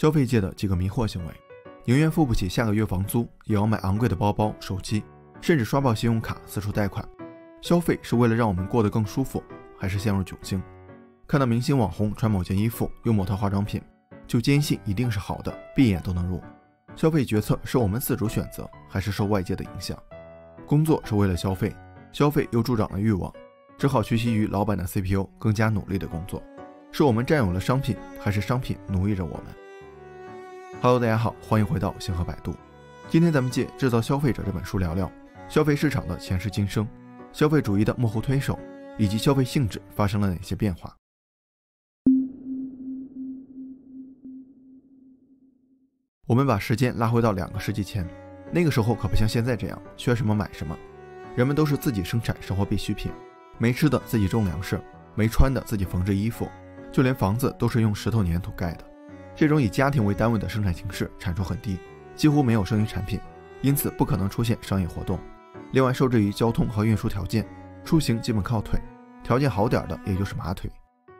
消费界的几个迷惑行为：宁愿付不起下个月房租，也要买昂贵的包包、手机，甚至刷爆信用卡、四处贷款。消费是为了让我们过得更舒服，还是陷入窘境？看到明星网红穿某件衣服，用某套化妆品，就坚信一定是好的，闭眼都能入。消费决策是我们自主选择，还是受外界的影响？工作是为了消费，消费又助长了欲望，只好屈膝于老板的 CPU， 更加努力的工作。是我们占有了商品，还是商品奴役着我们 ？Hello， 大家好，欢迎回到星河摆渡。今天咱们借《制造消费者》这本书聊聊消费市场的前世今生，消费主义的幕后推手，以及消费性质发生了哪些变化。我们把时间拉回到2个世纪前，那个时候可不像现在这样缺什么买什么，人们都是自己生产生活必需品，没吃的自己种粮食，没穿的自己缝制衣服，就连房子都是用石头粘土盖的。这种以家庭为单位的生产形式产出很低，几乎没有剩余产品，因此不可能出现商业活动。另外，受制于交通和运输条件，出行基本靠腿，条件好点的也就是马腿，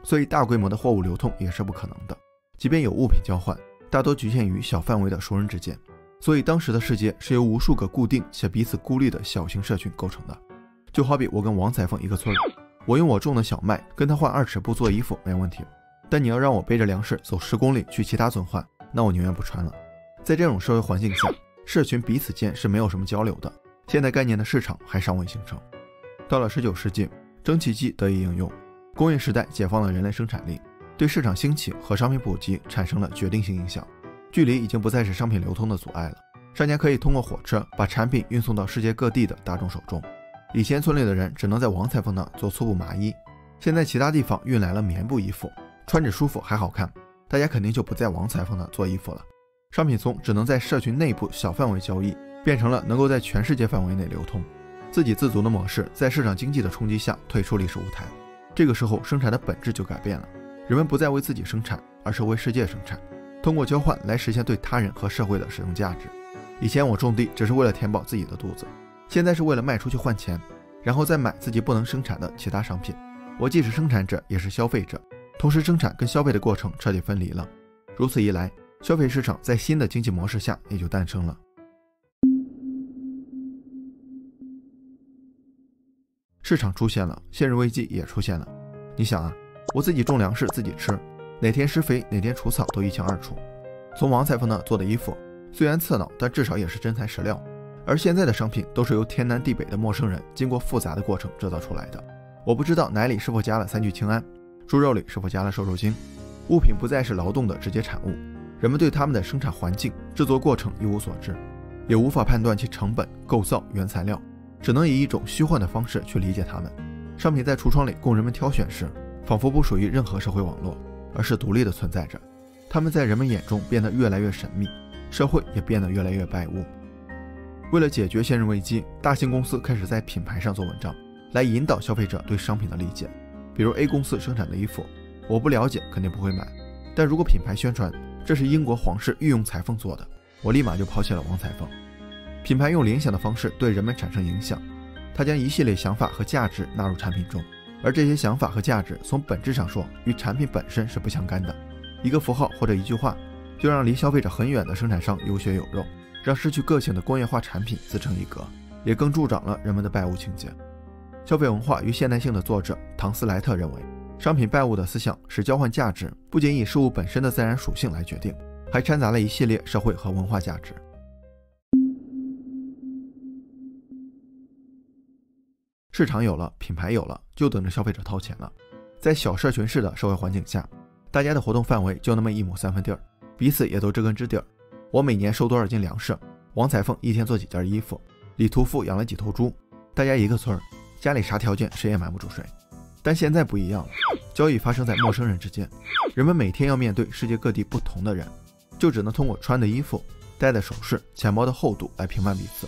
所以大规模的货物流通也是不可能的。即便有物品交换，大多局限于小范围的熟人之间，所以当时的世界是由无数个固定且彼此孤立的小型社群构成的。就好比我跟王彩凤一个村，我用我种的小麦跟他换20尺布做衣服没问题，但你要让我背着粮食走10公里去其他村换，那我宁愿不穿了。在这种社会环境下，社群彼此间是没有什么交流的，现代概念的市场还尚未形成。到了19世纪，蒸汽机得以应用，工业时代解放了人类生产力，对市场兴起和商品普及产生了决定性影响。距离已经不再是商品流通的阻碍了，商家可以通过火车把产品运送到世界各地的大众手中。以前村里的人只能在王彩凤那儿做粗布麻衣，现在其他地方运来了棉布衣服，穿着舒服还好看，大家肯定就不在王彩凤那儿做衣服了。商品从只能在社群内部小范围交易，变成了能够在全世界范围内流通。自给自足的模式在市场经济的冲击下退出历史舞台，这个时候生产的本质就改变了。人们不再为自己生产，而是为世界生产，通过交换来实现对他人和社会的使用价值。以前我种地只是为了填饱自己的肚子，现在是为了卖出去换钱，然后再买自己不能生产的其他商品。我既是生产者，也是消费者，同时生产跟消费的过程彻底分离了。如此一来，消费市场在新的经济模式下也就诞生了。市场出现了，现实危机也出现了。你想啊，我自己种粮食自己吃，哪天施肥哪天除草都一清二楚。从王彩凤那做的衣服虽然刺挠，但至少也是真材实料。而现在的商品都是由天南地北的陌生人经过复杂的过程制造出来的。我不知道奶里是否加了3聚氰胺，猪肉里是否加了瘦肉精。物品不再是劳动的直接产物，人们对它们的生产环境、制作过程一无所知，也无法判断其成本、构造、原材料，只能以一种虚幻的方式去理解它们。商品在橱窗里供人们挑选时，仿佛不属于任何社会网络，而是独立的存在着。他们在人们眼中变得越来越神秘，社会也变得越来越拜物。为了解决现实危机，大型公司开始在品牌上做文章，来引导消费者对商品的理解。比如 A 公司生产的衣服，我不了解肯定不会买，但如果品牌宣传这是英国皇室御用裁缝做的，我立马就抛弃了王裁缝。品牌用联想的方式对人们产生影响，它将一系列想法和价值纳入产品中，而这些想法和价值从本质上说与产品本身是不相干的。一个符号或者一句话，就让离消费者很远的生产商有血有肉，让失去个性的工业化产品自成一格，也更助长了人们的拜物情节。消费文化与现代性的作者唐斯莱特认为，商品拜物的思想使交换价值不仅以事物本身的自然属性来决定，还掺杂了一系列社会和文化价值。市场有了，品牌有了，就等着消费者掏钱了。在小社群式的社会环境下，大家的活动范围就那么1亩3分地儿，彼此也都知根知底儿。我每年收多少斤粮食，王彩凤一天做几件衣服，李屠夫养了几头猪，大家一个村儿，家里啥条件谁也瞒不住谁。但现在不一样了，交易发生在陌生人之间，人们每天要面对世界各地不同的人，就只能通过穿的衣服、戴的首饰、钱包的厚度来评判彼此。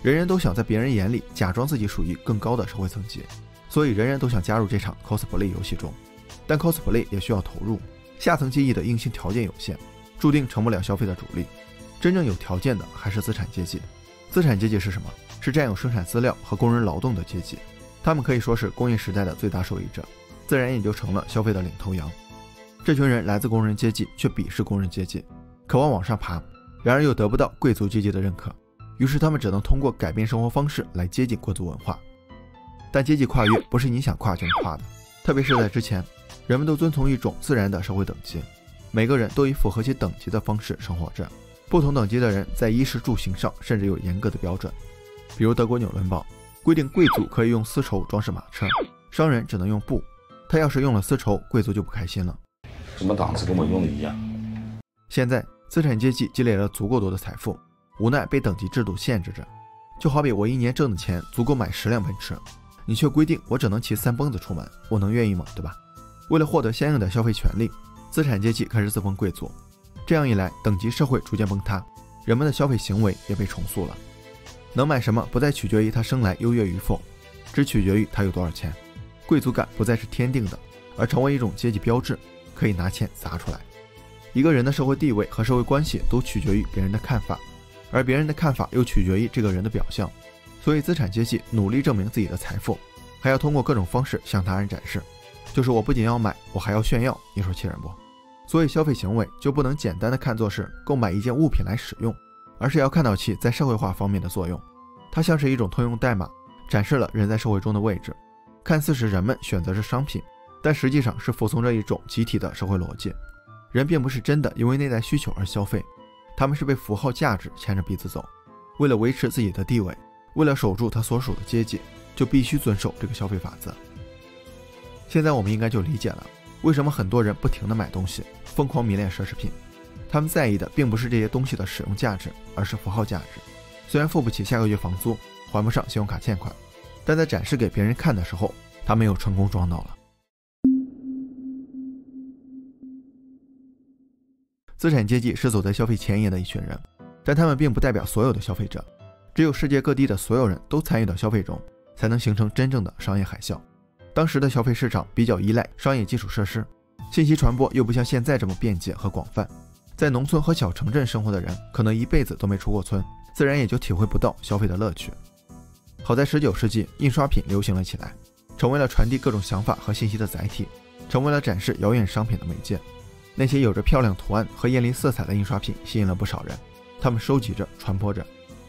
人人都想在别人眼里假装自己属于更高的社会层级，所以人人都想加入这场 cosplay 游戏中。但 cosplay 也需要投入，下层技艺的硬性条件有限，注定成不了消费的主力。真正有条件的还是资产阶级。资产阶级是什么？是占有生产资料和工人劳动的阶级，他们可以说是工业时代的最大受益者，自然也就成了消费的领头羊。这群人来自工人阶级，却鄙视工人阶级，渴望往上爬，然而又得不到贵族阶级的认可，于是他们只能通过改变生活方式来接近贵族文化。但阶级跨越不是你想跨就能跨的，特别是在之前，人们都遵从一种自然的社会等级，每个人都以符合其等级的方式生活着。不同等级的人在衣食住行上甚至有严格的标准，比如德国纽伦堡规定贵族可以用丝绸装饰马车，商人只能用布，他要是用了丝绸，贵族就不开心了。什么档次跟我用的一样。现在资产阶级积累了足够多的财富，无奈被等级制度限制着，就好比我一年挣的钱足够买10辆奔驰，你却规定我只能骑3蹦子出门，我能愿意吗？对吧？为了获得相应的消费权利，资产阶级开始自封贵族，这样一来，等级社会逐渐崩塌，人们的消费行为也被重塑了。能买什么不再取决于他生来优越与否，只取决于他有多少钱。贵族感不再是天定的，而成为一种阶级标志，可以拿钱砸出来。一个人的社会地位和社会关系都取决于别人的看法，而别人的看法又取决于这个人的表象。所以资产阶级努力证明自己的财富，还要通过各种方式向他人展示，就是我不仅要买，我还要炫耀，你说气人不？所以消费行为就不能简单的看作是购买一件物品来使用，而是要看到其在社会化方面的作用。它像是一种通用代码，展示了人在社会中的位置。看似是人们选择是商品，但实际上是服从着一种集体的社会逻辑。人并不是真的因为内在需求而消费，他们是被符号价值牵着鼻子走。为了维持自己的地位，为了守住他所属的阶级，就必须遵守这个消费法则。现在我们应该就理解了，为什么很多人不停地买东西，疯狂迷恋奢侈品。他们在意的并不是这些东西的使用价值，而是符号价值。虽然付不起下个月房租，还不上信用卡欠款，但在展示给别人看的时候，他们又成功装到了。资产阶级是走在消费前沿的一群人，但他们并不代表所有的消费者。只有世界各地的所有人都参与到消费中，才能形成真正的商业海啸。当时的消费市场比较依赖商业基础设施，信息传播又不像现在这么便捷和广泛。在农村和小城镇生活的人，可能一辈子都没出过村，自然也就体会不到消费的乐趣。好在19世纪，印刷品流行了起来，成为了传递各种想法和信息的载体，成为了展示遥远商品的媒介。那些有着漂亮图案和艳丽色彩的印刷品吸引了不少人，他们收集着、传播着。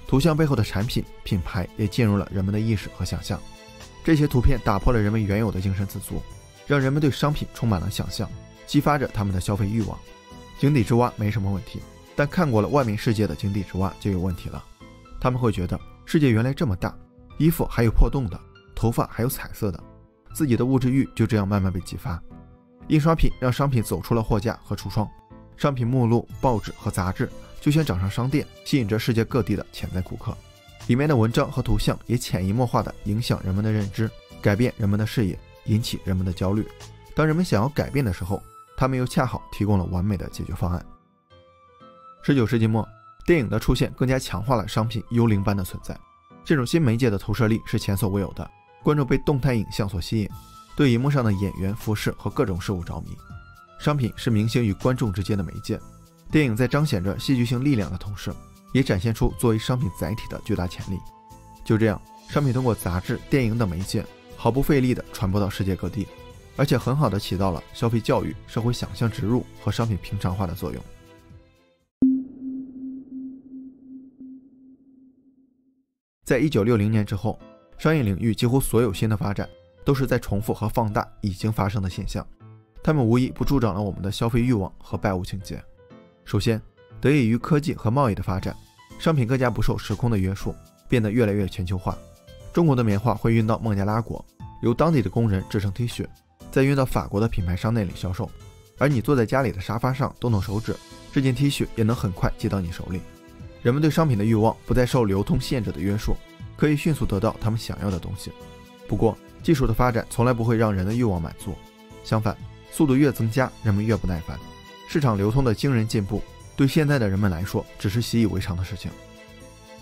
图像背后的产品、品牌也进入了人们的意识和想象。这些图片打破了人们原有的精神自足，让人们对商品充满了想象，激发着他们的消费欲望。井底之蛙没什么问题，但看过了外面世界的井底之蛙就有问题了。他们会觉得世界原来这么大，衣服还有破洞的，头发还有彩色的，自己的物质欲就这样慢慢被激发。印刷品让商品走出了货架和橱窗，商品目录、报纸和杂志就像掌上商店，吸引着世界各地的潜在顾客。里面的文章和图像也潜移默化地影响人们的认知，改变人们的视野，引起人们的焦虑。当人们想要改变的时候，他们又恰好提供了完美的解决方案。19世纪末，电影的出现更加强化了商品幽灵般的存在。这种新媒介的投射力是前所未有的，观众被动态影像所吸引，对荧幕上的演员、服饰和各种事物着迷。商品是明星与观众之间的媒介，电影在彰显着戏剧性力量的同时，也展现出作为商品载体的巨大潜力。就这样，商品通过杂志、电影等媒介毫不费力地传播到世界各地，而且很好地起到了消费教育、社会想象植入和商品平常化的作用。在1960年之后，商业领域几乎所有新的发展都是在重复和放大已经发生的现象，它们无疑不助长了我们的消费欲望和拜物情节。首先，得益于科技和贸易的发展，商品更加不受时空的约束，变得越来越全球化。中国的棉花会运到孟加拉国，由当地的工人制成 T 恤，再运到法国的品牌商那里销售，而你坐在家里的沙发上动动手指，这件 T 恤也能很快寄到你手里。人们对商品的欲望不再受流通限制的约束，可以迅速得到他们想要的东西。不过，技术的发展从来不会让人的欲望满足，相反，速度越增加，人们越不耐烦。市场流通的惊人进步对现在的人们来说只是习以为常的事情。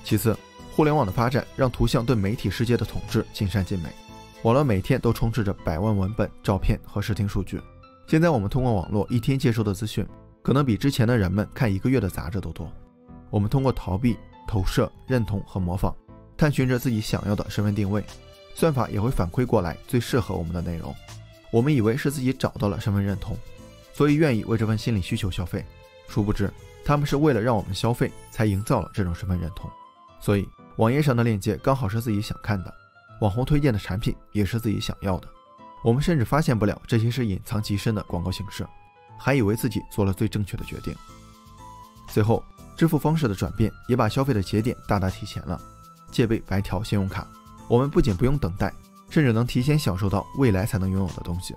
其次，互联网的发展让图像对媒体世界的统治尽善尽美，网络每天都充斥着100万文本、照片和视听数据。现在我们通过网络一天接收的资讯，可能比之前的人们看1个月的杂志都多。我们通过逃避、投射、认同和模仿，探寻着自己想要的身份定位，算法也会反馈过来最适合我们的内容。我们以为是自己找到了身份认同，所以愿意为这份心理需求消费。殊不知，他们是为了让我们消费，才营造了这种身份认同。所以，网页上的链接刚好是自己想看的，网红推荐的产品也是自己想要的。我们甚至发现不了这些是隐藏其身的广告形式，还以为自己做了最正确的决定。随后，支付方式的转变也把消费的节点大大提前了。戒备白条信用卡，我们不仅不用等待，甚至能提前享受到未来才能拥有的东西。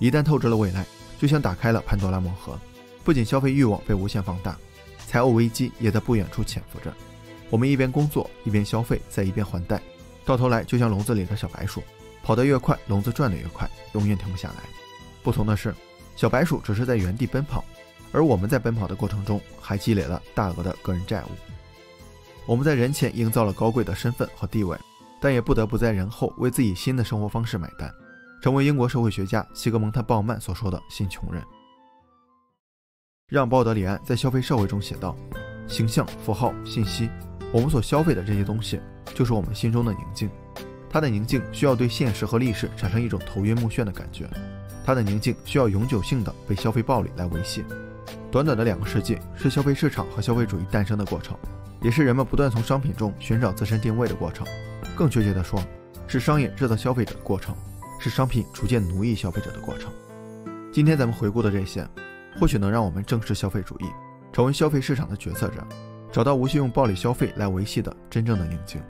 一旦透支了未来，就像打开了潘多拉魔盒，不仅消费欲望被无限放大，财务危机也在不远处潜伏着。我们一边工作，一边消费，再一边还贷，到头来就像笼子里的小白鼠，跑得越快，笼子转得越快，永远停不下来。不同的是，小白鼠只是在原地奔跑，而我们在奔跑的过程中还积累了大额的个人债务。我们在人前营造了高贵的身份和地位，但也不得不在人后为自己新的生活方式买单，成为英国社会学家西格蒙特·鲍曼所说的新穷人。让·鲍德里安在《消费社会》中写道，形象、符号、信息，我们所消费的这些东西就是我们心中的宁静。它的宁静需要对现实和历史产生一种头晕目眩的感觉，它的宁静需要永久性的被消费暴力来维系。短短的2个世纪是消费市场和消费主义诞生的过程，也是人们不断从商品中寻找自身定位的过程。更确切地说，是商业制造消费者的过程，是商品逐渐奴役消费者的过程。今天咱们回顾的这些，或许能让我们正视消费主义，成为消费市场的决策者，找到无需用暴力消费来维系的真正的宁静。